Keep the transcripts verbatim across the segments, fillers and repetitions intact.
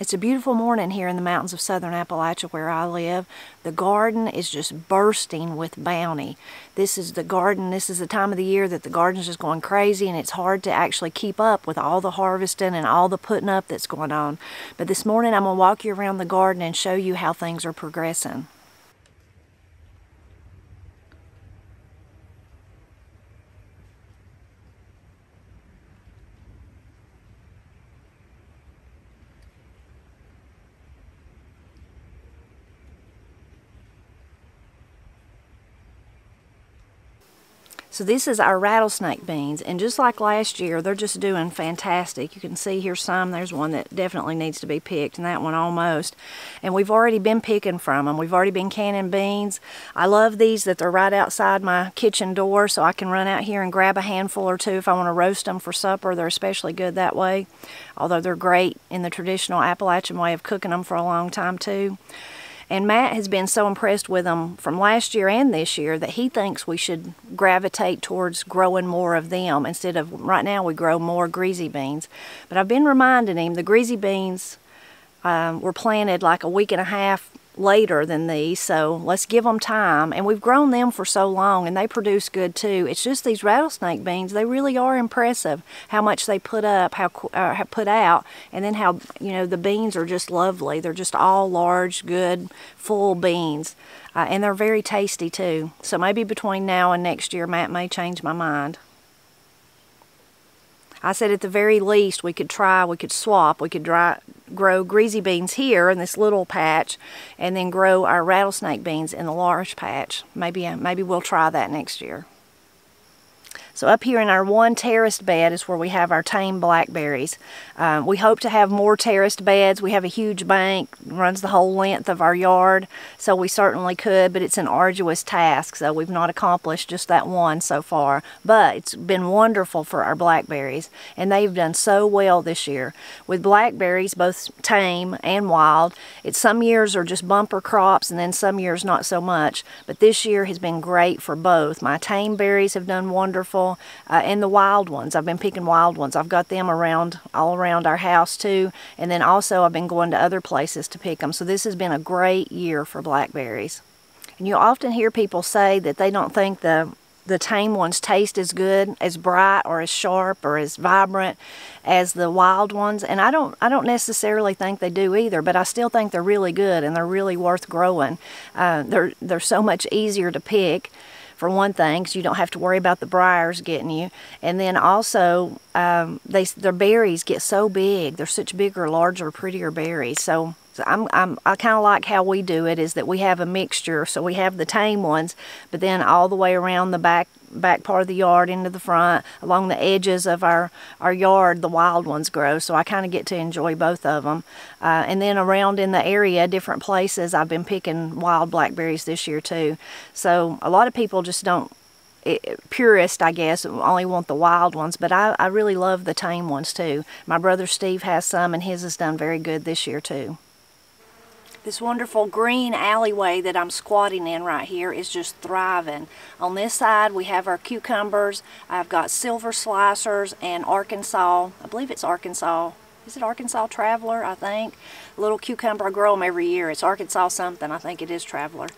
It's a beautiful morning here in the mountains of southern Appalachia where I live. The garden is just bursting with bounty. This is the garden, this is the time of the year that the garden's just going crazy, and it's hard to actually keep up with all the harvesting and all the putting up that's going on. But this morning I'm going to walk you around the garden and show you how things are progressing. So this is our rattlesnake beans, and just like last year, they're just doing fantastic. You can see here some, there's one that definitely needs to be picked, and that one almost. And we've already been picking from them. We've already been canning beans. I love these that they're right outside my kitchen door, so I can run out here and grab a handful or two if I want to roast them for supper. They're especially good that way, although they're great in the traditional Appalachian way of cooking them for a long time too. And Matt has been so impressed with them from last year and this year that he thinks we should gravitate towards growing more of them instead of, right now we grow more greasy beans. But I've been reminding him the greasy beans um, were planted like a week and a half later than these, so let's give them time. And we've grown them for so long, and they produce good too. It's just these rattlesnake beans, they really are impressive how much they put up, how uh, put out, and then how, you know, the beans are just lovely. They're just all large, good, full beans, uh, and they're very tasty too. So maybe between now and next year Matt may change my mind. I said at the very least we could try, we could swap, we could dry, grow greasy beans here in this little patch and then grow our rattlesnake beans in the large patch. Maybe, maybe we'll try that next year. So up here in our one terraced bed is where we have our tame blackberries. Um, we hope to have more terraced beds. We have a huge bank, runs the whole length of our yard, so we certainly could, but it's an arduous task, so we've not accomplished just that one so far. But it's been wonderful for our blackberries, and they've done so well this year. With blackberries, both tame and wild, it's some years are just bumper crops, and then some years not so much, but this year has been great for both. My tame berries have done wonderful. Uh, and the wild ones, I've been picking wild ones. I've got them around all around our house too, and then also I've been going to other places to pick them. So this has been a great year for blackberries. And you often hear people say that they don't think the the tame ones taste as good, as bright, or as sharp, or as vibrant as the wild ones, and I don't I don't necessarily think they do either, but I still think they're really good and they're really worth growing. Uh, they're they're so much easier to pick. For one thing, because you don't have to worry about the briars getting you. And then also, um, they, their berries get so big. They're such bigger, larger, prettier berries. So, so I'm, I'm, I kind of like how we do it, is that we have a mixture. So we have the tame ones, but then all the way around the back back part of the yard, into the front, along the edges of our, our yard, the wild ones grow. So I kind of get to enjoy both of them. Uh, and then around in the area, different places, I've been picking wild blackberries this year too. So a lot of people just don't, it, purist I guess, only want the wild ones, but I, I really love the tame ones too. My brother Steve has some, and his has done very good this year too. This wonderful green alleyway that I'm squatting in right here is just thriving. On this side we have our cucumbers. I've got Silver Slicers and Arkansas, I believe it's Arkansas, is it Arkansas Traveler, I think? Little cucumber, I grow them every year. It's Arkansas something, I think it is Traveler.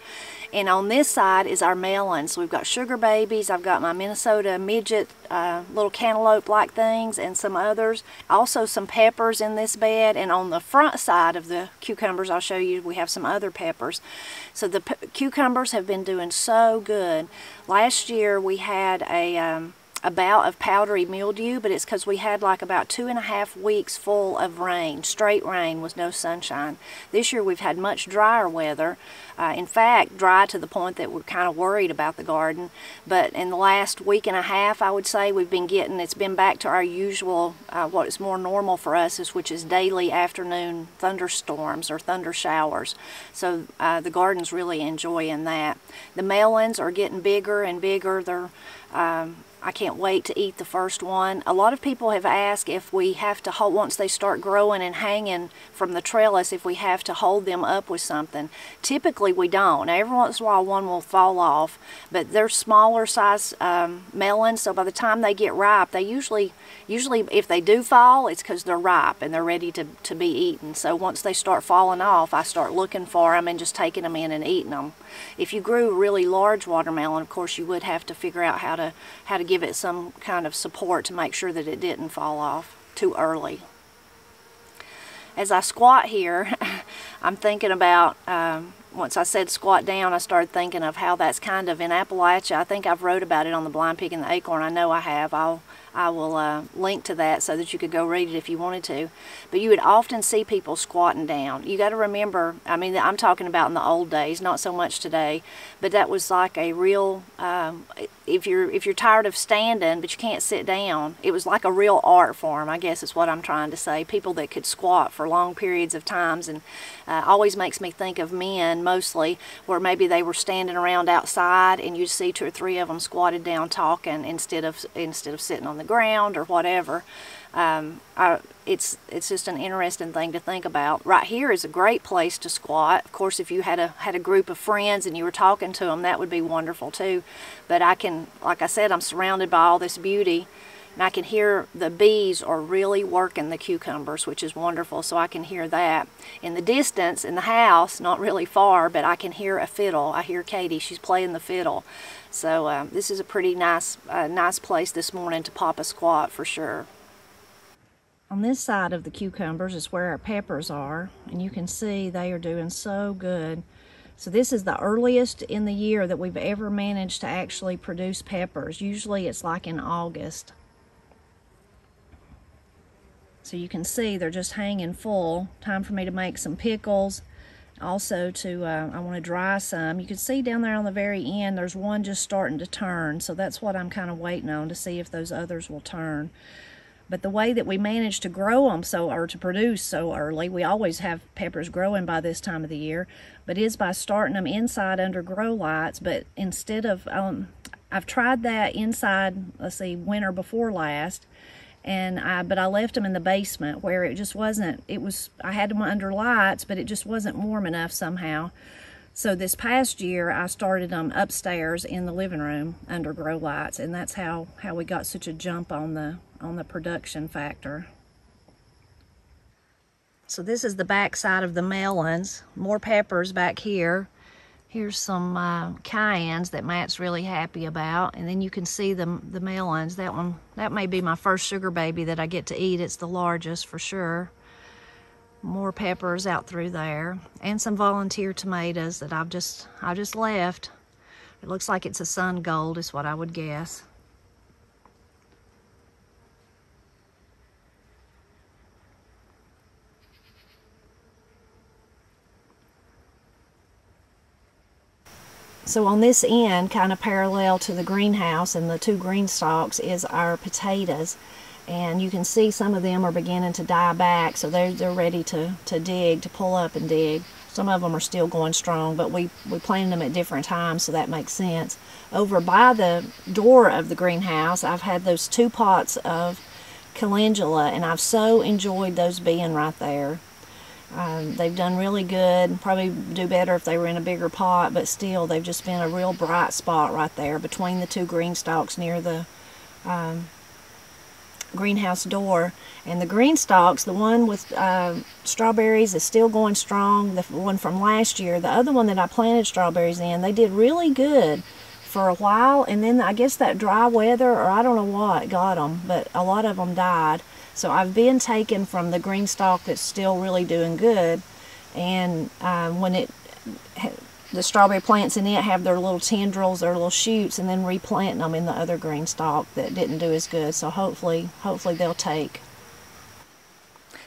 And on this side is our melons. We've got Sugar Babies, I've got my Minnesota Midget, uh, little cantaloupe-like things, and some others. Also some peppers in this bed, and on the front side of the cucumbers, I'll show you, we have some other peppers. So the p cucumbers have been doing so good. Last year we had a... Um, a bout of powdery mildew, but it's because we had like about two and a half weeks full of rain, straight rain with no sunshine. This year we've had much drier weather, uh, in fact dry to the point that we're kind of worried about the garden, but in the last week and a half I would say we've been getting, it's been back to our usual, uh, what is more normal for us, is which is daily afternoon thunderstorms or thunder showers. So uh, the garden's really enjoying that. The melons are getting bigger and bigger. They're um, I can't wait to eat the first one. A lot of people have asked if we have to hold, once they start growing and hanging from the trellis, if we have to hold them up with something. Typically we don't. Now, every once in a while one will fall off, but they're smaller size um, melons, so by the time they get ripe, they usually, usually if they do fall, it's because they're ripe and they're ready to, to be eaten. So once they start falling off, I start looking for them and just taking them in and eating them. If you grew a really large watermelon, of course you would have to figure out how to, how to give it some kind of support to make sure that it didn't fall off too early. As I squat here, I'm thinking about, um, once I said squat down, I started thinking of how that's kind of in Appalachia. I think I've wrote about it on the Blind Pig and the Acorn. I know I have. I'll, I will uh, link to that so that you could go read it if you wanted to. But you would often see people squatting down. You got to remember, I mean, I'm talking about in the old days, not so much today, but that was like a real, um, if you're if you're tired of standing but you can't sit down, it was like a real art form, I guess is what I'm trying to say. People that could squat for long periods of times, and uh, always makes me think of men mostly, where maybe they were standing around outside and you'd see two or three of them squatted down talking instead of instead of sitting on the ground or whatever. Um, I, it's it's just an interesting thing to think about. Right here is a great place to squat. Of course, if you had a had a group of friends and you were talking to them, that would be wonderful too. But I can, like I said, I'm surrounded by all this beauty, and I can hear the bees are really working the cucumbers, which is wonderful. So I can hear that in the distance in the house, not really far, but I can hear a fiddle. I hear Katie; she's playing the fiddle. So uh, this is a pretty nice uh, nice place this morning to pop a squat for sure. On this side of the cucumbers is where our peppers are, and you can see they are doing so good. So this is the earliest in the year that we've ever managed to actually produce peppers. Usually it's like in August. So you can see they're just hanging full. Time for me to make some pickles. Also to, uh, I want to dry some. You can see down there on the very end, there's one just starting to turn. So that's what I'm kind of waiting on, to see if those others will turn. But the way that we managed to grow them so, or to produce so early, we always have peppers growing by this time of the year, but is by starting them inside under grow lights. But instead of, um, I've tried that inside, let's see, winter before last, and I, but I left them in the basement where it just wasn't, it was, I had them under lights, but it just wasn't warm enough somehow. So this past year, I started them upstairs in the living room under grow lights, and that's how, how we got such a jump on the, on the production factor. So this is the back side of the melons. More peppers back here. Here's some uh, cayennes that Matt's really happy about, and then you can see the, the melons. That one, that may be my first sugar baby that I get to eat. It's the largest for sure. More peppers out through there, and some volunteer tomatoes that I've just, I just left. It looks like it's a sun gold is what I would guess. So on this end, kind of parallel to the greenhouse and the two green stalks, is our potatoes. And you can see some of them are beginning to die back, so they're, they're ready to, to dig, to pull up and dig. Some of them are still going strong, but we, we planted them at different times, so that makes sense. Over by the door of the greenhouse, I've had those two pots of calendula, and I've so enjoyed those being right there. Um, they've done really good. Probably do better if they were in a bigger pot, but still they've just been a real bright spot right there between the two green stalks near the um, greenhouse door. And the green stalks, the one with uh, strawberries is still going strong, the one from last year. The other one that I planted strawberries in, they did really good for a while, and then I guess that dry weather, or I don't know what, got them, but a lot of them died. So I've been taken from the green stalk that's still really doing good, and uh, when it, the strawberry plants in it have their little tendrils, their little shoots, and then replanting them in the other green stalk that didn't do as good. So hopefully, hopefully they'll take.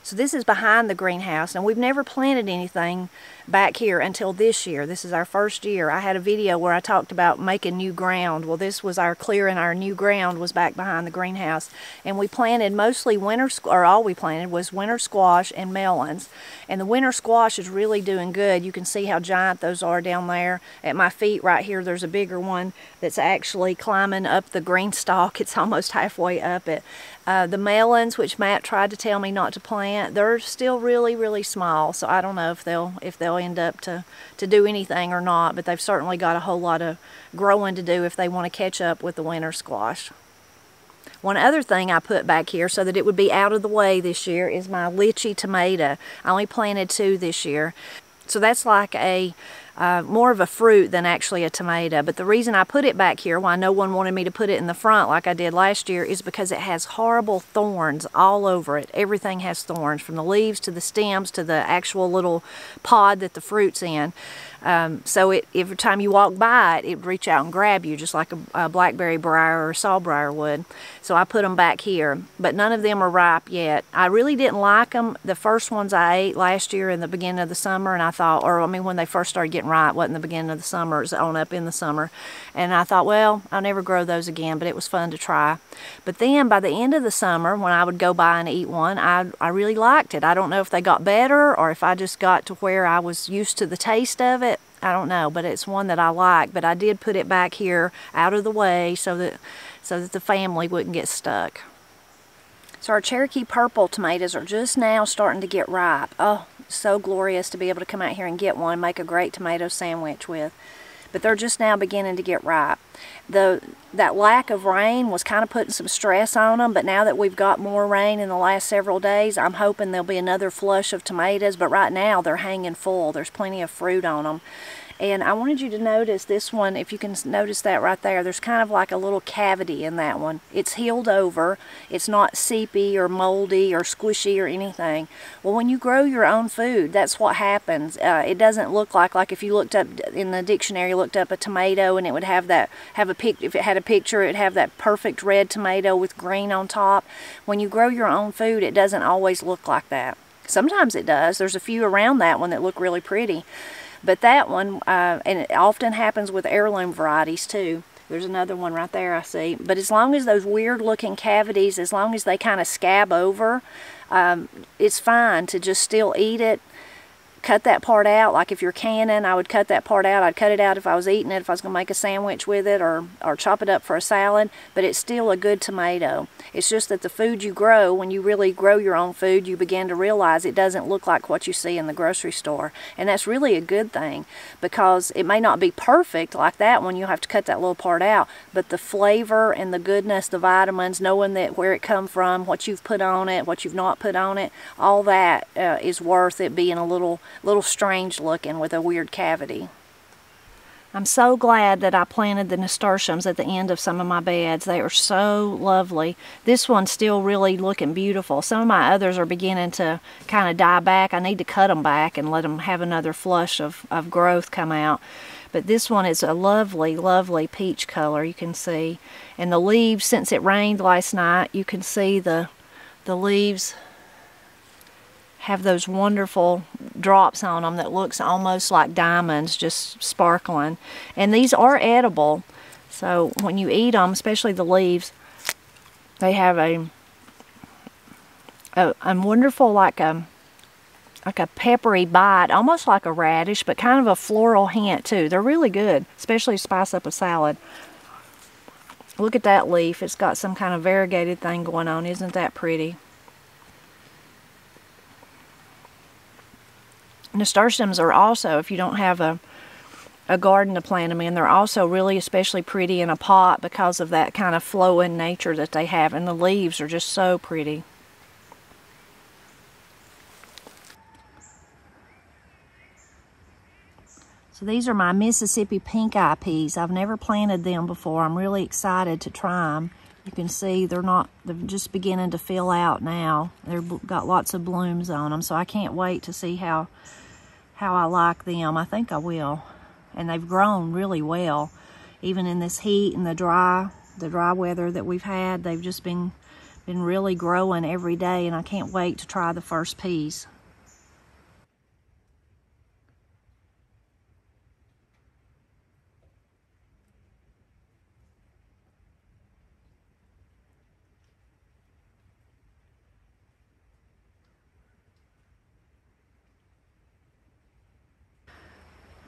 So this is behind the greenhouse, and we've never planted anything back here until this year. This is our first year. I had a video where I talked about making new ground. Well, this was our clearing. Our new ground was back behind the greenhouse, and we planted mostly winter, or all we planted was winter squash and melons. And the winter squash is really doing good. You can see how giant those are down there. At my feet right here, there's a bigger one that's actually climbing up the green stalk. It's almost halfway up it. Uh, the melons, which Matt tried to tell me not to plant, they're still really, really small. So I don't know if they'll if they'll end up to, to do anything or not, but they've certainly got a whole lot of growing to do if they want to catch up with the winter squash. One other thing I put back here so that it would be out of the way this year is my lychee tomato. I only planted two this year. So that's like a Uh, more of a fruit than actually a tomato, but the reason I put it back here, why no one wanted me to put it in the front like I did last year, is because it has horrible thorns all over it. Everything has thorns, from the leaves to the stems to the actual little pod that the fruit's in. Um, so it, every time you walk by it, it would reach out and grab you, just like a, a blackberry briar or sawbriar would. So I put them back here, but none of them are ripe yet. I really didn't like them. The first ones I ate last year in the beginning of the summer, and I thought, or I mean when they first started getting right, it wasn't the beginning of the summer, it was on up in the summer, and I thought, well, I'll never grow those again, but it was fun to try. But then by the end of the summer, when I would go by and eat one, I, I really liked it. I don't know if they got better or if I just got to where I was used to the taste of it. I don't know, but it's one that I like. But I did put it back here out of the way so that so that the family wouldn't get stuck. So our Cherokee Purple tomatoes are just now starting to get ripe. Oh, so glorious to be able to come out here and get one, make a great tomato sandwich with. But they're just now beginning to get ripe. The, that lack of rain was kind of putting some stress on them, but now that we've got more rain in the last several days, I'm hoping there'll be another flush of tomatoes, but right now they're hanging full. There's plenty of fruit on them. And I wanted you to notice this one, if you can notice that right there, there's kind of like a little cavity in that one. It's healed over. It's not seepy or moldy or squishy or anything. Well, when you grow your own food, that's what happens. Uh, it doesn't look like, like if you looked up in the dictionary, looked up a tomato and it would have that, have a pic, if it had a picture, it would have that perfect red tomato with green on top. When you grow your own food, it doesn't always look like that. Sometimes it does. There's a few around that one that look really pretty. But that one, uh, and it often happens with heirloom varieties too. There's another one right there I see. But as long as those weird looking cavities, as long as they kind of scab over, um, it's fine to just still eat it. Cut that part out. Like if you're canning, I would cut that part out. I'd cut it out if I was eating it, if I was going to make a sandwich with it, or, or chop it up for a salad. But it's still a good tomato. It's just that the food you grow, when you really grow your own food, you begin to realize it doesn't look like what you see in the grocery store. And that's really a good thing, because it may not be perfect like that one. You'll have to cut that little part out. But the flavor and the goodness, the vitamins, knowing that where it come from, what you've put on it, what you've not put on it, all that uh, is worth it being a little... little strange looking with a weird cavity. I'm so glad that I planted the nasturtiums at the end of some of my beds. They are so lovely. This one's still really looking beautiful. Some of my others are beginning to kind of die back. I need to cut them back and let them have another flush of, of growth come out. But this one is a lovely, lovely peach color, you can see. And the leaves, since it rained last night, you can see the, the leaves have those wonderful drops on them that looks almost like diamonds, just sparkling. And these are edible, so when you eat them, especially the leaves, they have a a, a wonderful, like a like a peppery bite, almost like a radish, but kind of a floral hint too. They're really good, especially to spice up a salad. Look at that leaf. It's got some kind of variegated thing going on. Isn't that pretty? Nasturtiums are also, if you don't have a, a garden to plant them in, they're also really especially pretty in a pot because of that kind of flowing nature that they have. And the leaves are just so pretty. So these are my Mississippi pink eye peas. I've never planted them before. I'm really excited to try them. You can see they're not, they're just beginning to fill out now. They've got lots of blooms on them, so I can't wait to see how how I like them. I think I will. And they've grown really well. Even in this heat and the dry, the dry weather that we've had, they've just been been really growing every day, and I can't wait to try the first peas.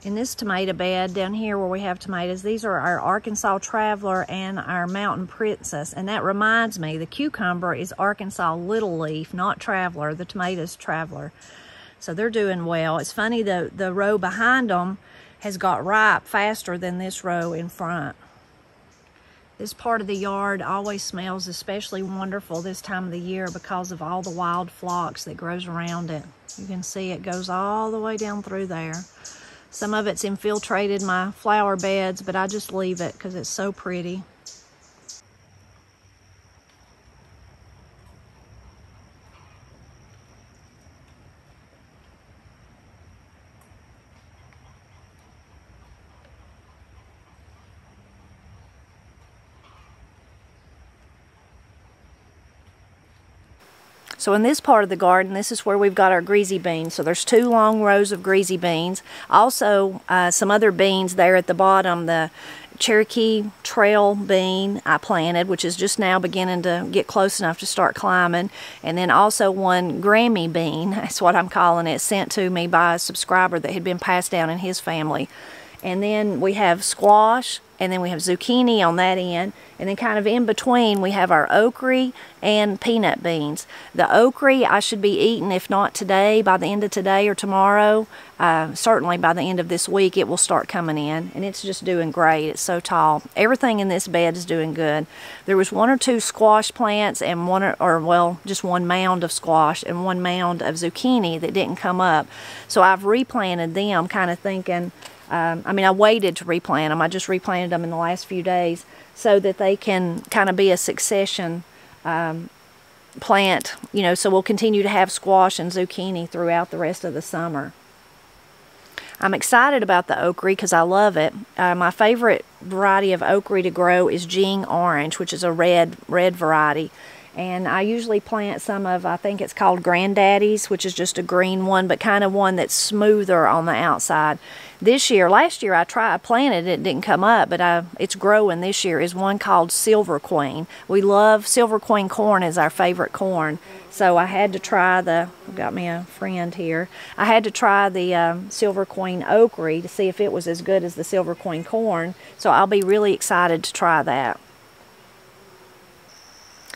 In this tomato bed down here where we have tomatoes, these are our Arkansas Traveler and our Mountain Princess. And that reminds me, the cucumber is Arkansas Little Leaf, not Traveler. The tomato's Traveler. So they're doing well. It's funny, the, the row behind them has got ripe faster than this row in front. This part of the yard always smells especially wonderful this time of the year because of all the wild phlox that grows around it. You can see it goes all the way down through there. Some of it's infiltrated my flower beds, but I just leave it because it's so pretty. So in this part of the garden, this is where we've got our greasy beans. So there's two long rows of greasy beans. Also, uh, some other beans there at the bottom. The Cherokee trail bean I planted, which is just now beginning to get close enough to start climbing. And then also one Grammy bean, that's what I'm calling it, sent to me by a subscriber that had been passed down in his family. And then we have squash, and then we have zucchini on that end. And then kind of in between, we have our okra and peanut beans. The okra I should be eating, if not today, by the end of today or tomorrow. Uh, certainly by the end of this week, it will start coming in. And it's just doing great. It's so tall. Everything in this bed is doing good. There was one or two squash plants and one, or, or well, just one mound of squash and one mound of zucchini that didn't come up. So I've replanted them, kind of thinking... Um, I mean, I waited to replant them. I just replanted them in the last few days so that they can kind of be a succession um, plant, you know, so we'll continue to have squash and zucchini throughout the rest of the summer. I'm excited about the okra because I love it. Uh, my favorite variety of okra to grow is Jing Orange, which is a red, red variety. And I usually plant some of, I think it's called Granddaddy's, which is just a green one, but kind of one that's smoother on the outside. This year, last year I tried, planted it, it didn't come up, but I, it's growing this year, is one called Silver Queen. We love Silver Queen corn, is our favorite corn. So I had to try the, I've got me a friend here, I had to try the um, Silver Queen okra to see if it was as good as the Silver Queen corn. So I'll be really excited to try that.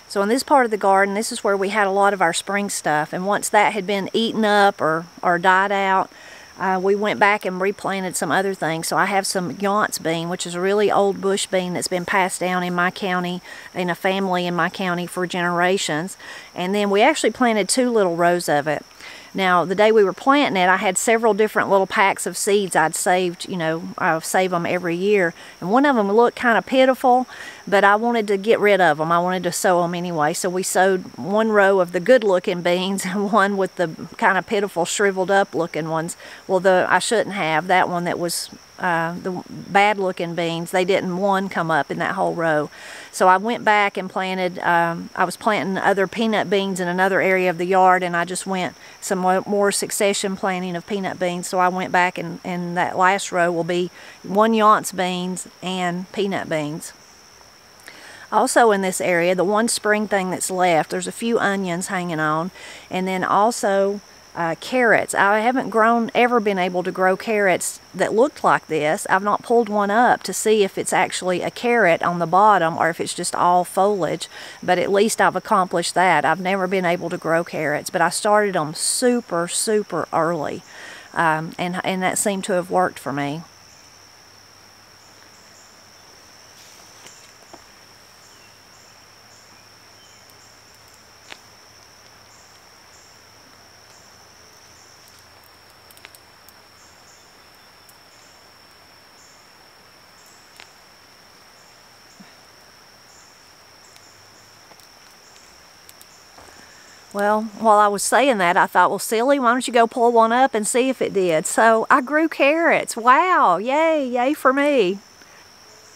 So in this part of the garden, this is where we had a lot of our spring stuff. And once that had been eaten up or, or died out, uh, we went back and replanted some other things. So I have some Yaunts bean, which is a really old bush bean that's been passed down in my county, in a family in my county for generations. And then we actually planted two little rows of it. Now, the day we were planting it, I had several different little packs of seeds I'd saved, you know, I save them every year. And one of them looked kind of pitiful, but I wanted to get rid of them. I wanted to sow them anyway. So we sowed one row of the good-looking beans and one with the kind of pitiful, shriveled-up looking ones. Well, the I shouldn't have. That one that was uh, the bad-looking beans, they didn't one come up in that whole row. So I went back and planted, um, I was planting other peanut beans in another area of the yard, and I just went some more succession planting of peanut beans. So I went back and, and that last row will be one Yaunts beans and peanut beans. Also in this area, the one spring thing that's left, there's a few onions hanging on, and then also uh, carrots. I haven't grown, ever been able to grow carrots that looked like this. I've not pulled one up to see if it's actually a carrot on the bottom or if it's just all foliage, but at least I've accomplished that. I've never been able to grow carrots, but I started them super, super early, um, and, and that seemed to have worked for me. Well, while I was saying that, I thought, well, silly, why don't you go pull one up and see if it did? So I grew carrots. Wow, yay, yay for me.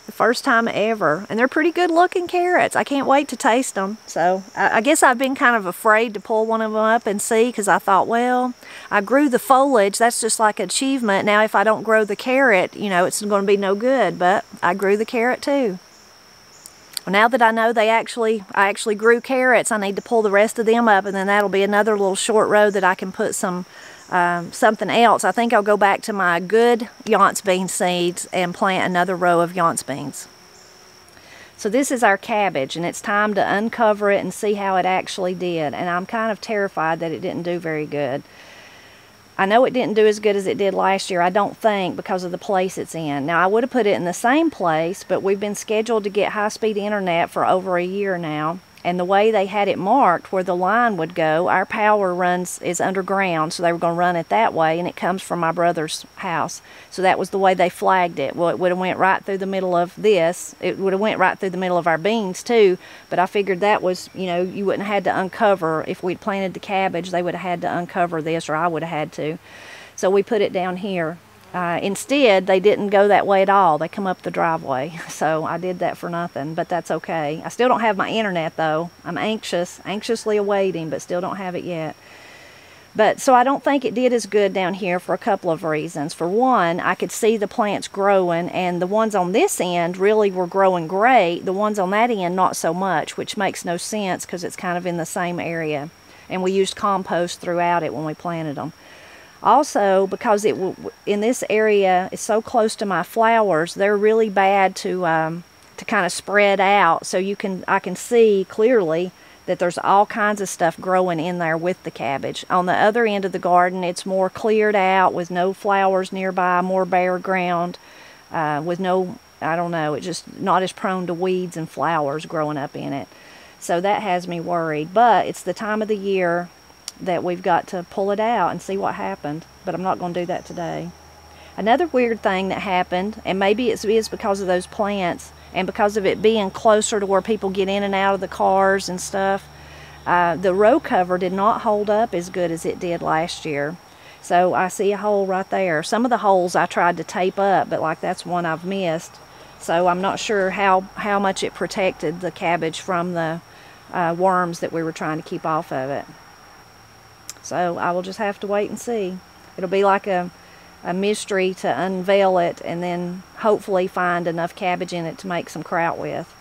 the first time ever, and they're pretty good looking carrots. I can't wait to taste them. So I, I guess I've been kind of afraid to pull one of them up and see, because I thought, well, I grew the foliage, that's just like an achievement. Now if I don't grow the carrot, you know, it's going to be no good, but I grew the carrot too. Well, now that I know they actually, I actually grew carrots, I need to pull the rest of them up, and then that'll be another little short row that I can put some Um, something else. I think I'll go back to my good Yaunts bean seeds and plant another row of Yaunts beans. So this is our cabbage, and it's time to uncover it and see how it actually did. And I'm kind of terrified that it didn't do very good. I know it didn't do as good as it did last year, I don't think, because of the place it's in. Now, I would have put it in the same place, but we've been scheduled to get high-speed internet for over a year now. And the way they had it marked where the line would go, our power runs is underground, so they were going to run it that way, and it comes from my brother's house. So that was the way they flagged it. Well, it would have went right through the middle of this. It would have went right through the middle of our beans too, but I figured that was, you know, you wouldn't have had to uncover. If we'd planted the cabbage, they would have had to uncover this, or I would have had to. So we put it down here. Uh, instead, they didn't go that way at all. They come up the driveway, so I did that for nothing, but that's okay. I still don't have my internet, though. I'm anxious, anxiously awaiting, but still don't have it yet. But so I don't think it did as good down here for a couple of reasons. For one, I could see the plants growing, and the ones on this end really were growing great. The ones on that end, not so much, which makes no sense because it's kind of in the same area. And we used compost throughout it when we planted them. Also, because it w in this area is so close to my flowers, they're really bad to um, to kind of spread out. So you can I can see clearly that there's all kinds of stuff growing in there with the cabbage. On the other end of the garden, it's more cleared out with no flowers nearby, more bare ground, uh, with no, I don't know, it's just not as prone to weeds and flowers growing up in it. So that has me worried. But it's the time of the year that we've got to pull it out and see what happened, but I'm not going to do that today. Another weird thing that happened, and maybe it is because of those plants and because of it being closer to where people get in and out of the cars and stuff, uh, the row cover did not hold up as good as it did last year. So I see a hole right there. Some of the holes I tried to tape up, but like that's one I've missed. So I'm not sure how, how much it protected the cabbage from the uh, worms that we were trying to keep off of it. So I will just have to wait and see. It'll be like a, a mystery to unveil it and then hopefully find enough cabbage in it to make some kraut with.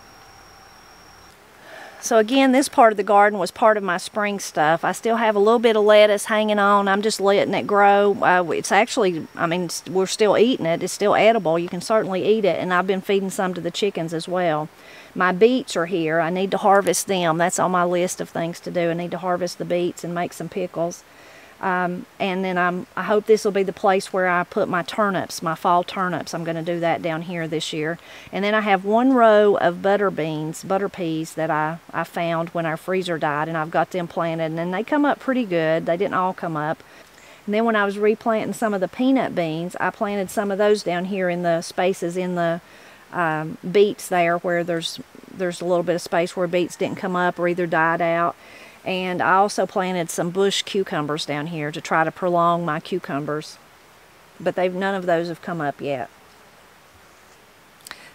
So again, this part of the garden was part of my spring stuff. I still have a little bit of lettuce hanging on. I'm just letting it grow. Uh, it's actually, I mean, we're still eating it. It's still edible. You can certainly eat it. And I've been feeding some to the chickens as well. My beets are here. I need to harvest them. That's on my list of things to do. I need to harvest the beets and make some pickles. Um, and then I'm, I hope this will be the place where I put my turnips, my fall turnips. I'm going to do that down here this year. And then I have one row of butter beans, butter peas that I, I found when our freezer died, and I've got them planted. And then they come up pretty good. They didn't all come up. And then when I was replanting some of the peanut beans, I planted some of those down here in the spaces in the um, beets there where there's, there's a little bit of space where beets didn't come up or either died out. And I also planted some bush cucumbers down here to try to prolong my cucumbers. But they've none of those have come up yet.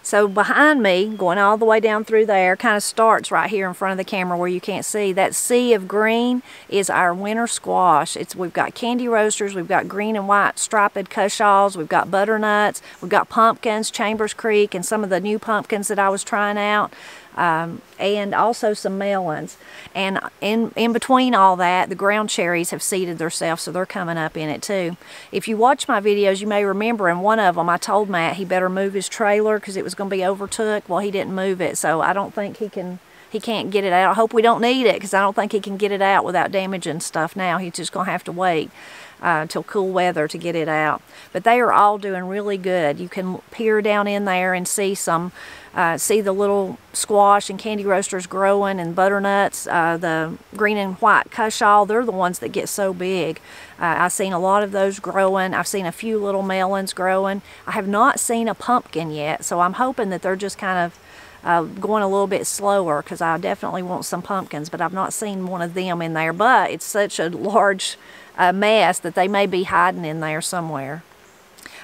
So behind me, going all the way down through there, kind of starts right here in front of the camera where you can't see. That sea of green is our winter squash. It's, we've got candy roasters, we've got green and white striped cushaws, we've got butternuts, we've got pumpkins, Chambers Creek, and some of the new pumpkins that I was trying out. Um, and also some melons, and in, in between all that, the ground cherries have seeded themselves, so they're coming up in it too. If you watch my videos, you may remember in one of them I told Matt he better move his trailer because it was going to be overtook. Well, he didn't move it, so I don't think he can he can't get it out. I hope we don't need it, because I don't think he can get it out without damaging stuff now. He's just going to have to wait Uh, till cool weather to get it out. But they are all doing really good. You can peer down in there and see some, uh, see the little squash and candy roasters growing, and butternuts, uh, the green and white cushaw. They're the ones that get so big. Uh, I've seen a lot of those growing. I've seen a few little melons growing. I have not seen a pumpkin yet, so I'm hoping that they're just kind of Uh, going a little bit slower, because I definitely want some pumpkins, but I've not seen one of them in there. But it's such a large uh, mass that they may be hiding in there somewhere.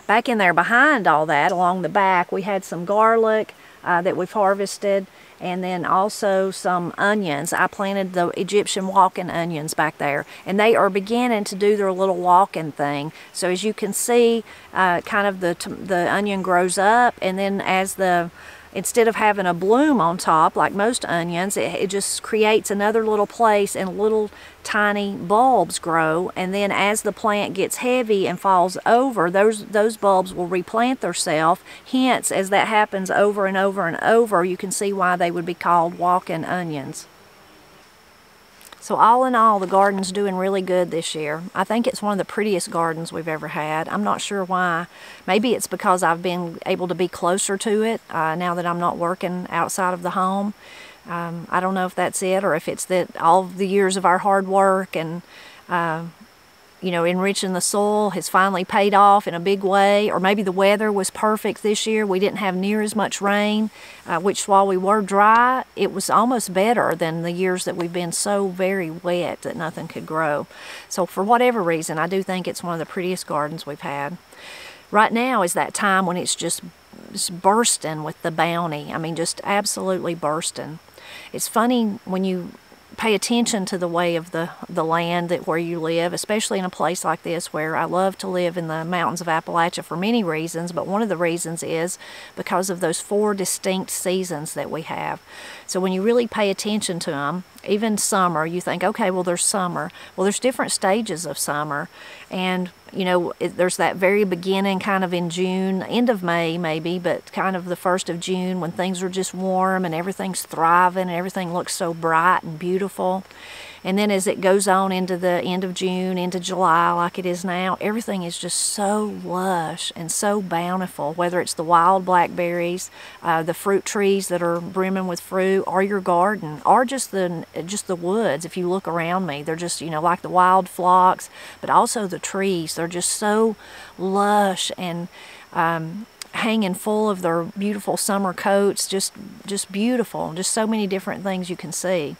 Back in there behind all that, along the back, we had some garlic uh, that we've harvested, and then also some onions. I planted the Egyptian walking onions back there, and they are beginning to do their little walking thing. So as you can see, uh, kind of the, the onion grows up, and then as the, instead of having a bloom on top like most onions, it, it just creates another little place, and little tiny bulbs grow, and then as the plant gets heavy and falls over, those those bulbs will replant themselves. Hence, as that happens over and over and over, you can see why they would be called walking onions. So all in all, the garden's doing really good this year. I think it's one of the prettiest gardens we've ever had. I'm not sure why. Maybe it's because I've been able to be closer to it uh, now that I'm not working outside of the home. Um, I don't know if that's it, or if it's that all the years of our hard work and uh, you know, enriching the soil has finally paid off in a big way, or maybe the weather was perfect this year. We didn't have near as much rain, uh, which while we were dry, it was almost better than the years that we've been so very wet that nothing could grow. So for whatever reason, I do think it's one of the prettiest gardens we've had. Right now is that time when it's just, just bursting with the bounty. I mean, just absolutely bursting. It's funny when you pay attention to the way of the the land that where you live, especially in a place like this, where I love to live in the mountains of Appalachia for many reasons, but one of the reasons is because of those four distinct seasons that we have. So when you really pay attention to them, even summer, you think, okay, well, there's summer. Well, there's different stages of summer, and you know, it, there's that very beginning kind of in June, end of May maybe, but kind of the first of June when things are just warm and everything's thriving and everything looks so bright and beautiful. And then as it goes on into the end of June, into July like it is now, everything is just so lush and so bountiful, whether it's the wild blackberries, uh, the fruit trees that are brimming with fruit, or your garden, or just the, just the woods. If you look around me, they're just, you know, like the wild phlox, but also the trees. They're just so lush and um, hanging full of their beautiful summer coats, just, just beautiful, just so many different things you can see.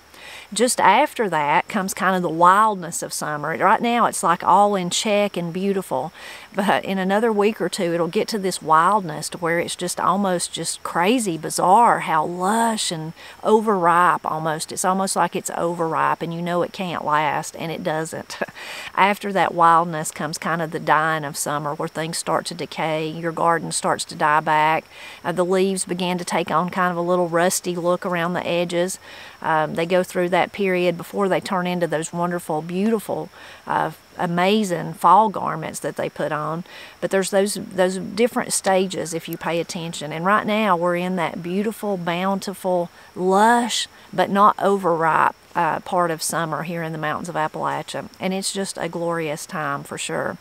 Just after that comes kind of the wildness of summer. Right now it's like all in check and beautiful, but in another week or two it'll get to this wildness to where it's just almost just crazy, bizarre, how lush and overripe almost. It's almost like it's overripe and you know it can't last, and it doesn't. After that wildness comes kind of the dying of summer, where things start to decay, your garden starts to die back, uh, the leaves begin to take on kind of a little rusty look around the edges. Um, they go through that period before they turn into those wonderful, beautiful, uh, amazing fall garments that they put on. But there's those those different stages if you pay attention. And right now we're in that beautiful, bountiful, lush, but not overripe uh, part of summer here in the mountains of Appalachia. And it's just a glorious time for sure.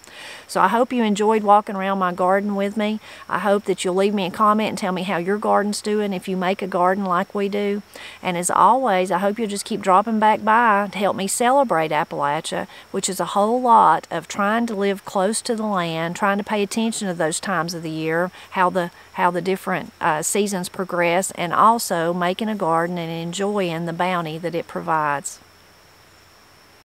So I hope you enjoyed walking around my garden with me. I hope that you'll leave me a comment and tell me how your garden's doing if you make a garden like we do. And as always, I hope you'll just keep dropping back by to help me celebrate Appalachia, which is a whole lot of trying to live close to the land, trying to pay attention to those times of the year, how the how the different uh, seasons progress, and also making a garden and enjoying the bounty that it provides.